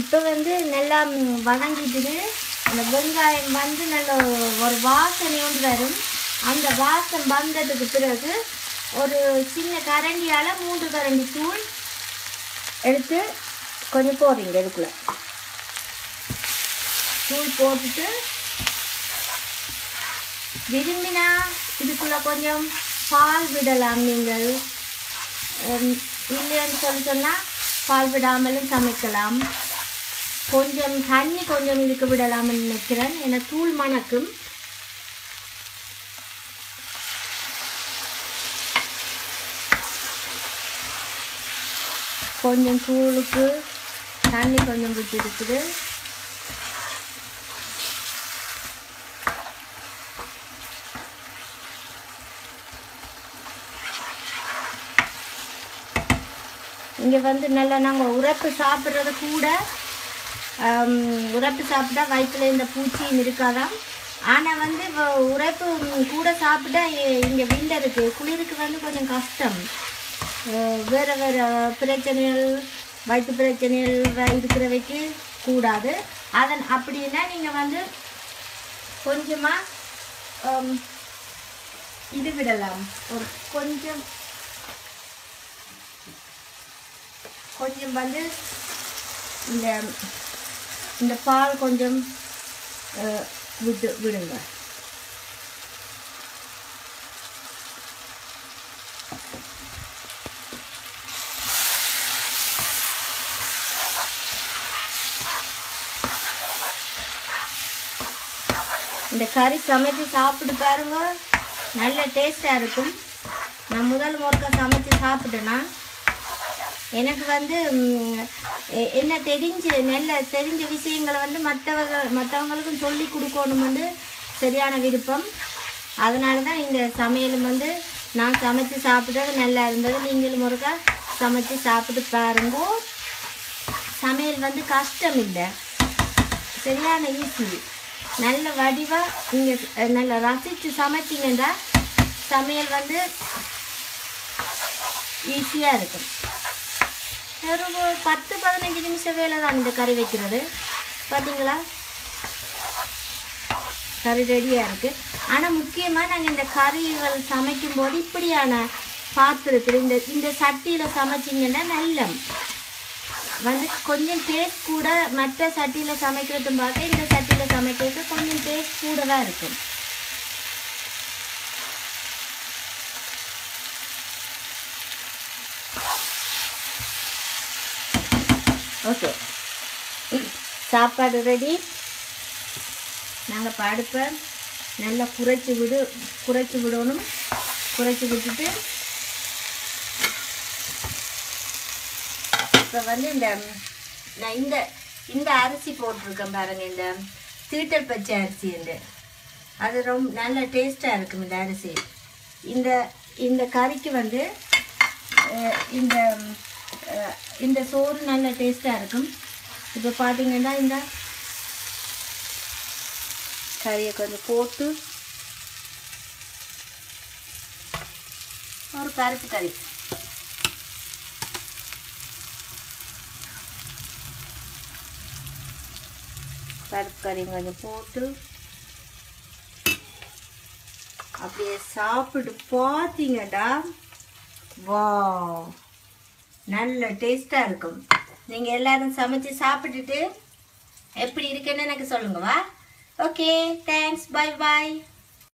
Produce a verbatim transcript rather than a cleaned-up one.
இப்போ வந்து நல்லா வணங்கிட்டு அந்த வெங்காயம் வந்து நல்ல ஒரு வாசனையோடு வரும். அந்த வாசம் வந்ததுக்கு பிறகு ஒரு சின்ன கரண்டியால் மூன்று கரண்டி தூள் எடுத்து கொஞ்சம் போடுறீங்க. இதுக்குள்ளே தூள் போட்டுட்டு விரும்பினா இதுக்குள்ளே கொஞ்சம் பால் விடலாம். நீங்கள் இல்லைன்னு சொல்லி சொன்னால் பால் விடாமலும் சமைக்கலாம். கொஞ்சம் தண்ணி கொஞ்சம் இருக்க விடலாம்னு நினைக்கிறேன், ஏன்னா தூள் மணக்கும். கொஞ்சம் தூளுக்கு தண்ணி கொஞ்சம் விட்டு இருக்குது. இங்கே வந்து நல்லா நாங்கள் உரப்பு சாப்பிட்றத கூட உரப்பு சாப்பிட்டா வயிற்றில் இந்த பூச்சியும் இருக்காதான். ஆனால் வந்து உரப்பு கூட சாப்பிட்டா இங்கே விண்டருக்கு குளிருக்கு வந்து கொஞ்சம் கஷ்டம். வேறு வேறு பிரச்சனைகள் வயிற்று பிரச்சனைகள் இருக்கிறவைக்கு கூடாது. அதன் அப்படின்னா நீங்கள் வந்து கொஞ்சமாக இது விடலாம். ஒரு கொஞ்சம் கொஞ்சம் வந்து இந்த இந்த பால் கொஞ்சம் விட்டு விடுங்க. இந்த கறி சமைத்து சாப்பிட்டு பாருங்க, நல்ல டேஸ்டாக இருக்கும். நான் முதல் முறைக்க சமைத்து சாப்பிட்டேன்னா எனக்கு வந்து என்ன தெரிஞ்சு நல்ல தெரிஞ்ச விஷயங்களை வந்து மற்றவங்க மற்றவங்களுக்கும் சொல்லி கொடுக்கணும் வந்து சரியான விருப்பம். அதனால தான் இந்த சமையலும் வந்து நான் சமைத்து சாப்பிட்டது நல்லா இருந்தது. நீங்களும் முறைக்கா சமைத்து சாப்பிட்டு பாருங்க. சமையல் வந்து கஷ்டம் இல்லை, சரியான ஈஸி. நல்ல வடிவாக நீங்கள் நல்லா ரசித்து சமைச்சிங்கன்னா சமையல் வந்து ஈஸியாக இருக்கும். ஒரு பத்து பதினஞ்சு நிமிஷம் வேலை தான் இந்த கறி வைக்கிறது. பார்த்தீங்களா கறி ரெடியாக இருக்குது. ஆனால் முக்கியமாக நாங்கள் இந்த கறிகள் சமைக்கும்போது இப்படியான பாத்திரத்தில் இந்த இந்த சட்டியில் சமைச்சிங்கன்னா நல்ல வந்து கொஞ்சம் டேஸ்ட் கூட. மற்ற சட்டியில் சமைக்கிறதும் பார்க்க இந்த சட்டியில் சமைக்கிறது கொஞ்சம் டேஸ்ட் கூட தான் இருக்கும். ஓகே, சாப்பாடு ரெடி. நாங்கள் படுப்பை நல்லா குறைச்சி விடு குறைச்சி விடணும். குறைச்சி விட்டுட்டு இப்போ வந்து இந்த நான் இந்த இந்த அரிசி போட்டிருக்கேன் பாருங்கள், இந்த தீட்டல் பச்சை அரிசி. இந்த அது ரொம்ப நல்ல டேஸ்ட்டாக இருக்கும் இந்த அரிசி. இந்த இந்த கறிக்கு வந்து இந்த இந்த சோறு நல்ல டேஸ்ட்டாக இருக்கும். இப்போ பார்த்தீங்கன்னா இந்த கறியை கொஞ்சம் போட்டு ஒரு பருப்பு கறி பருப்பு கறி கொஞ்சம் போட்டு அப்படியே சாப்பிட்டு பார்த்தீங்கடா வா, நல்ல டேஸ்ட்டாக இருக்கும். நீங்கள் எல்லாரும் சமைச்சு சாப்பிட்டுட்டு எப்படி இருக்குன்னு எனக்கு சொல்லுங்க. வா, ஓகே, தேங்க்ஸ், பை பாய்.